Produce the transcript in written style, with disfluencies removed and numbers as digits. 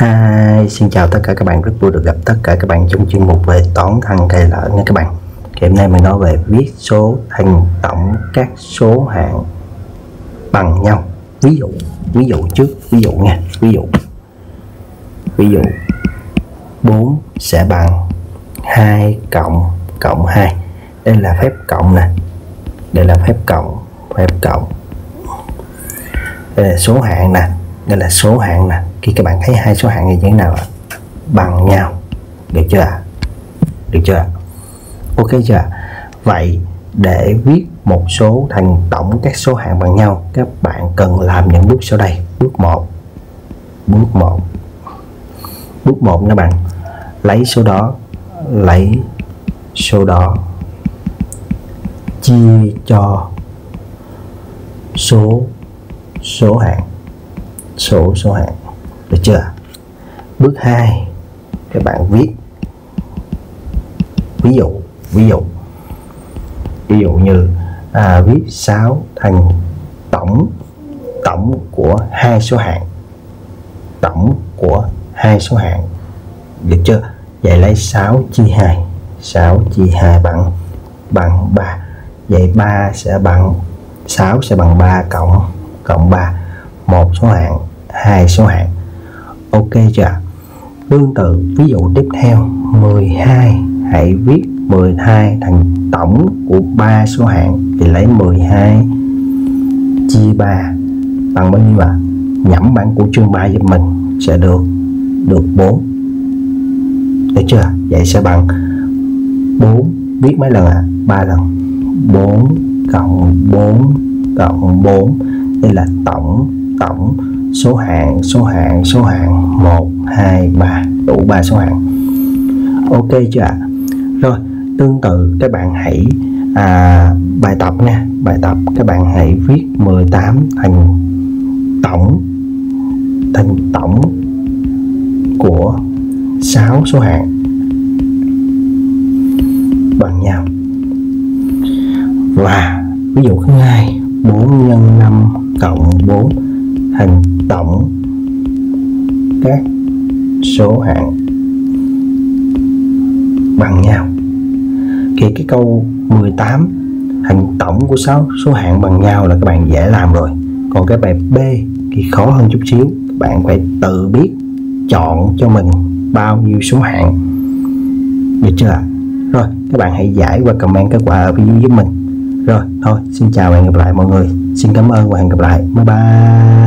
Hi, xin chào tất cả các bạn, rất vui được gặp tất cả các bạn trong chuyên mục về toán thằng thầy Lợi nha các bạn. Thì hôm nay mình nói về viết số thành tổng các số hạng bằng nhau. Ví dụ trước, ví dụ 4 sẽ bằng 2 cộng 2. Đây là phép cộng nè, đây là phép cộng. Đây là số hạng nè, khi các bạn thấy hai số hạng này như thế nào ạ? Bằng nhau, được chưa ạ? Ok chưa ạ? Vậy để viết một số thành tổng các số hạng bằng nhau, các bạn cần làm những bước sau đây. Bước 1 các bạn lấy số đó chia cho số hạng, được chưa? Bước 2 các bạn viết ví dụ như viết 6 thành tổng của hai số hạng, được chưa? Vậy lấy 6 chia 2 bằng 3. Vậy 6 sẽ bằng 3 cộng 3, một số hạng, hai số hạng. Ok chưa? Tương tự ví dụ tiếp theo 12, hãy viết 12 thành tổng của ba số hạng thì lấy 12 chia 3 bằng bao nhiêu ạ? Nhẩm bảng của chương 3 giúp mình sẽ được 4. Được chưa? Vậy sẽ bằng 4, viết mấy lần ạ? 3 lần. 4 cộng 4 cộng 4, đây là tổng số hạng 1 2 3, đủ 3 số hạng. Ok chưa ạ? Rồi tương tự các bạn hãy bài tập các bạn hãy viết 18 thành tổng của 6 số hạng bằng nhau. Và ví dụ thứ hai 4 x 5 cộng 4 thành tổng các số hạng bằng nhau. Thì cái câu 18 thành tổng của 6 số hạng bằng nhau là các bạn dễ làm rồi. Còn cái bài B thì khó hơn chút xíu, các bạn phải tự biết chọn cho mình bao nhiêu số hạng, được chưa? Rồi các bạn hãy giải và comment kết quả ở video giúp mình. Rồi, thôi, xin chào và hẹn gặp lại mọi người. Xin cảm ơn và hẹn gặp lại. Bye bye.